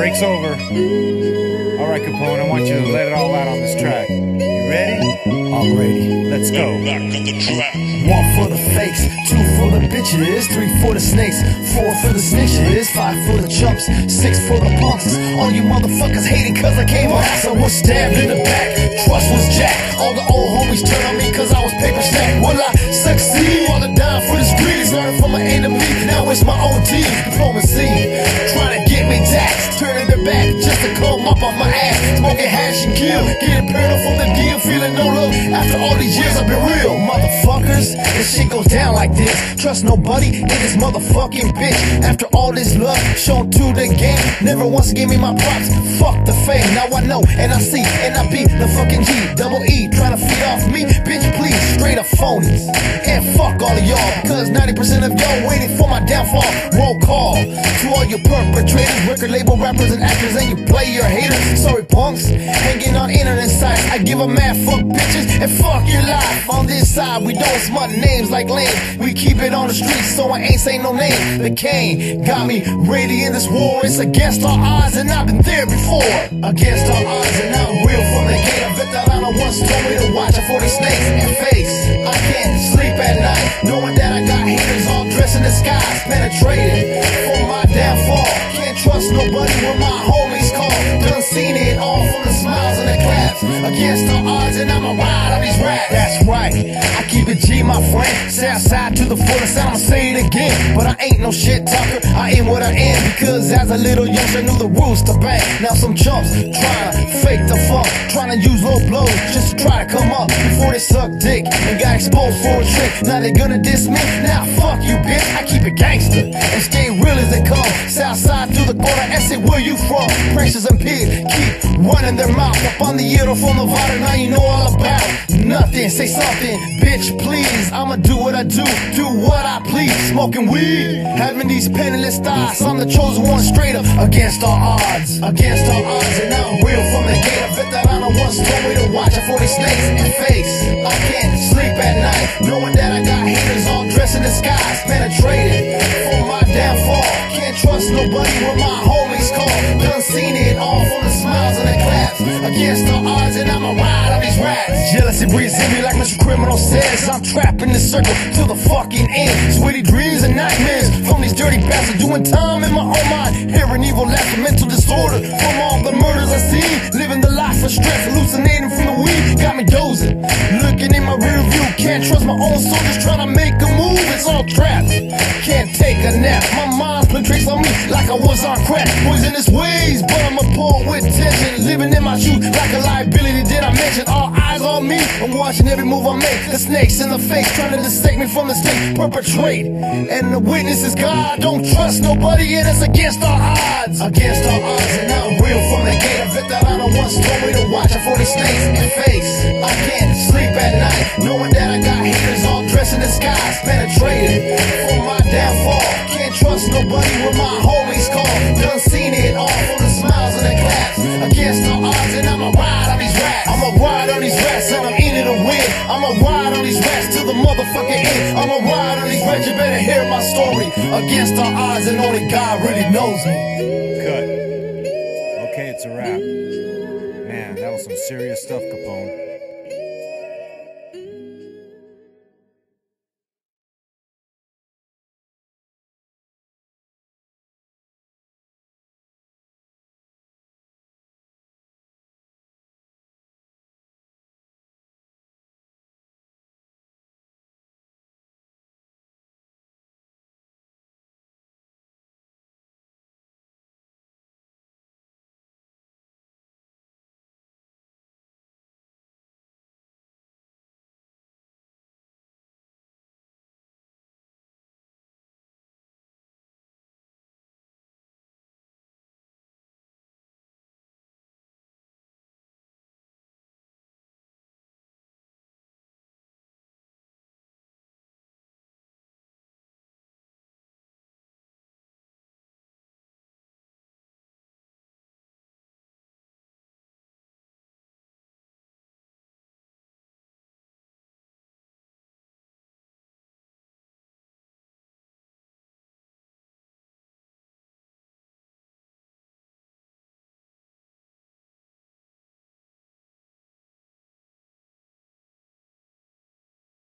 Breaks over. Alright, Capone, I want you to let it all out on this track. You ready? I'm ready. Let's go. Back to the track. 1 for the fakes, 2 for the bitches, 3 for the snakes, 4 for the snitches, 5 for the chumps, 6 for the punks. All you motherfuckers hating cause I came on. I was stabbed in the back, trust was jacked. All the old homies turned on me cause I was paper stacked. Will I succeed? While I die for this greed, learning from my enemy, now it's my own deed. Diplomacy, trying to get me taxed, turning their back just to come up on my ass. Smoking hash and kill, getting paranoid from the deal, feeling no love after all these years. I've been real, motherfuckers. This shit goes down like this. Trust nobody in this motherfucking bitch. After all this love shown to the game, never once gave me my props. Fuck the fame. Now I know and I see and I be the fucking G double E, trying to feed off me, bitch. Please, straight up phonies. And fuck all of y'all, cause 90% of y'all waiting for my downfall. Roll call to all your perpetrators, record label rappers and actors, and you play your haters. Sorry punks, hanging on internet sites. I give a mad fuck bitches and fuck your life. On this side we don't smut names like lame. We keep it on the streets, so I ain't say no name. The cane got me ready in this war. It's against our odds and I've been there before. Against our odds and I'm real from the gate. A veteran once told me to watch out for these snakes and face. I can't sleep at night knowing that I got haters all dressed in disguise, penetrated for my downfall. Can't trust nobody when my homies call. Done seen it all from the smiles and the claps. Against the odds and I'ma ride on these raps. That's right, I keep it G, my friend. Southside to the fullest, I'ma say it again. But I ain't no shit talker, I am what I am. Because as a little youngster knew the rules to bang. Now some chumps tryna fake the funk, tryna use low blows just to try to come up. Before they suck dick and got exposed for a trick, now they gonna diss me. Now fuck you bitch, I keep it gangster and stay real as they come. Southside through the corner, I say where you from? Precious and Pig keep running their mouth. Up on the Euro from Nevada, now you know all about nothing. Say something, bitch please. I'ma do what I do what I please. Smoking weed, having these penniless thoughts. I'm the chosen one, straight up against our odds. Against our odds and I'm real from the gate. A veteran once told me to watch out for these snakes and fakes. I can't sleep at night knowing that I got haters all dressed in disguise, penetrated for my downfall. Can't trust nobody when my homies call. Done seen it all from the smiles and the claps. Against the odds and I'ma ride on these raps. Jealousy breeds in me like Mr. Criminal says. I'm trapped in this circle till the fucking end. Sweaty dreams and nightmares from these dirty bastards, doing time in my own mind, hearing evil laughter, mental disorder from all the murders I see. Living the life of stress, hallucinating from the weed, got me dozing, looking in my rear view. Can't trust my own soldiers, trying to make a move. It's all trapped, can't take a nap. My mind's playing tricks on me like I was on crack. Poisonous ways, but I'm a poor with tension. Living in my shoes like a liability, did I mention? All eyes on me, I'm watching every move I make. The snakes in the face, trying to dissect me from the stake. Perpetrate, and the witness is God. Don't trust nobody, and it's against our odds. Against our odds, and I'm real from the gate. A veteran once told me to watch out for these snakes and fakes. I can't sleep at night knowing that I got haters all dressed in disguise, penetrated for my downfall. Can't trust nobody when my homies call. Done seen it all from the smiles and the claps. Against the odds and I'ma ride on these raps. I'ma ride on these raps and I'm in it to win. I'ma ride on these raps till the motherfucking end. I'ma ride on these raps, you better hear my story. Against the odds and only God really knows me. Cut. Okay, it's a wrap. Man, that was some serious stuff, Capone.